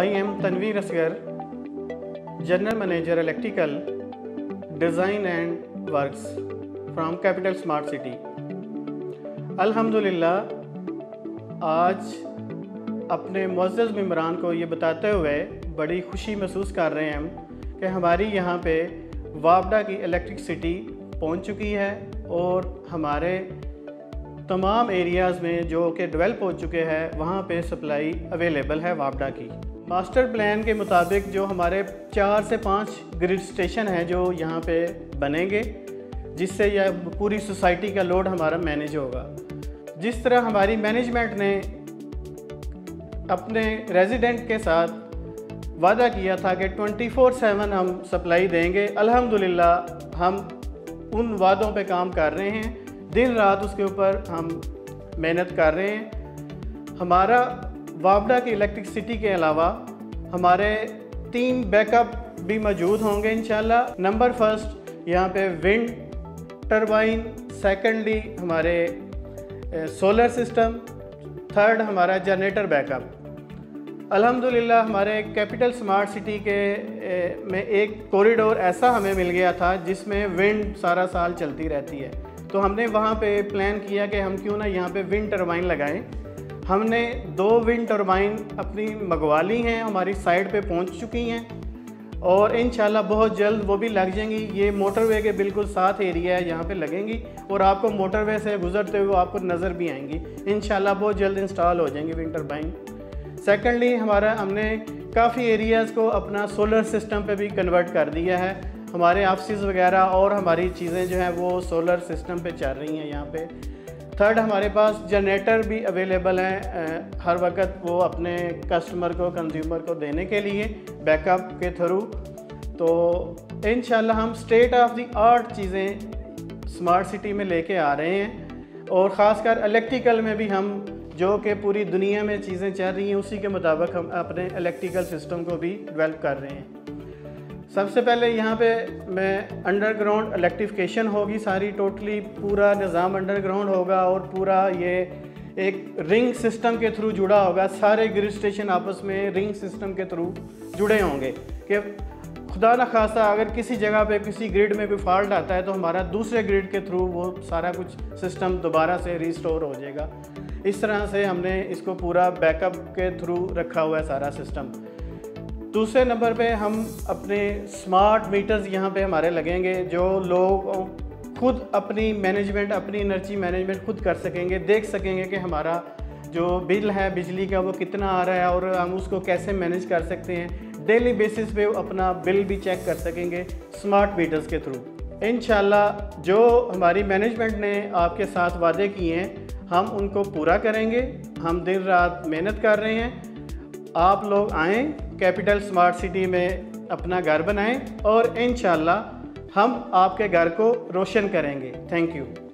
I am Tanveer Asgar, General Manager Electrical, Design and Works from Capital Smart City. अल्हम्दुलिल्लाह, आज अपने मुअज़्ज़ज़ मेम्बरान को ये बताते हुए बड़ी खुशी महसूस कर रहे हैं हम कि हमारी यहाँ पे वापडा की इलेक्ट्रिसिटी पहुँच चुकी है और हमारे तमाम एरियाज़ में जो कि डेवलप हो चुके हैं वहाँ पे सप्लाई अवेलेबल है वापडा की। मास्टर प्लान के मुताबिक जो हमारे 4 से 5 ग्रिड स्टेशन हैं जो यहाँ पे बनेंगे, जिससे यह पूरी सोसाइटी का लोड हमारा मैनेज होगा। जिस तरह हमारी मैनेजमेंट ने अपने रेजिडेंट के साथ वादा किया था कि 24/7 हम सप्लाई देंगे, अल्हम्दुलिल्लाह हम उन वादों पे काम कर रहे हैं। दिन रात उसके ऊपर हम मेहनत कर रहे हैं। हमारा वापडा की इलेक्ट्रिसिटी के अलावा हमारे 3 बैकअप भी मौजूद होंगे इंशाल्लाह। नंबर 1 यहाँ पे विंड टरबाइन, सेकेंडली हमारे सोलर सिस्टम, 3rd हमारा जनरेटर बैकअप। अल्हम्दुलिल्लाह हमारे कैपिटल स्मार्ट सिटी के में एक कॉरिडोर ऐसा हमें मिल गया था जिसमें विंड सारा साल चलती रहती है, तो हमने वहाँ पे प्लान किया कि हम क्यों ना यहाँ पे विंड टरबाइन लगाएं। हमने 2 विंड टरबाइन अपनी मंगवा ली हैं, हमारी साइड पे पहुँच चुकी हैं और इंशाल्लाह बहुत जल्द वो भी लग जाएंगी। ये मोटरवे के बिल्कुल साथ एरिया है, यहाँ पे लगेंगी और आपको मोटरवे से गुजरते हुए आपको नज़र भी आएंगी। इंशाल्लाह बहुत जल्द इंस्टॉल हो जाएंगी विंड टरबाइन। सेकेंडली हमने काफ़ी एरियाज़ को अपना सोलर सिस्टम पे भी कन्वर्ट कर दिया है। हमारे ऑफिस वगैरह और हमारी चीज़ें जो हैं वो सोलर सिस्टम पे चल रही हैं यहाँ पे। 3rd हमारे पास जनरेटर भी अवेलेबल हैं हर वक्त वो अपने कस्टमर को, कंज्यूमर को देने के लिए बैकअप के थ्रू। तो इंशाल्लाह हम स्टेट ऑफ द आर्ट चीज़ें स्मार्ट सिटी में लेके आ रहे हैं और ख़ासकर इलेक्ट्रिकल में भी हम, जो कि पूरी दुनिया में चीज़ें चल रही हैं उसी के मुताबिक हम अपने इलेक्ट्रिकल सिस्टम को भी डेवलप कर रहे हैं। सबसे पहले यहाँ पे मैं अंडरग्राउंड इलेक्ट्रिफिकेशन होगी सारी, टोटली पूरा निज़ाम अंडरग्राउंड होगा और पूरा ये एक रिंग सिस्टम के थ्रू जुड़ा होगा। सारे ग्रिड स्टेशन आपस में रिंग सिस्टम के थ्रू जुड़े होंगे कि खुदा न खासा अगर किसी जगह पे किसी ग्रिड में कोई फॉल्ट आता है तो हमारा दूसरे ग्रिड के थ्रू वो सारा कुछ सिस्टम दोबारा से रिस्टोर हो जाएगा। इस तरह से हमने इसको पूरा बैकअप के थ्रू रखा हुआ है सारा सिस्टम। दूसरे नंबर पे हम अपने स्मार्ट मीटर्स यहाँ पे हमारे लगेंगे जो लोग खुद अपनी मैनेजमेंट, अपनी एनर्जी मैनेजमेंट खुद कर सकेंगे, देख सकेंगे कि हमारा जो बिल है बिजली का वो कितना आ रहा है और हम उसको कैसे मैनेज कर सकते हैं। डेली बेसिस पे अपना बिल भी चेक कर सकेंगे स्मार्ट मीटर्स के थ्रू। इंशाल्लाह जो हमारी मैनेजमेंट ने आपके साथ वादे किए हैं हम उनको पूरा करेंगे। हम दिन रात मेहनत कर रहे हैं। आप लोग आएँ, कैपिटल स्मार्ट सिटी में अपना घर बनाएं और इंशाल्लाह हम आपके घर को रोशन करेंगे। Thank you.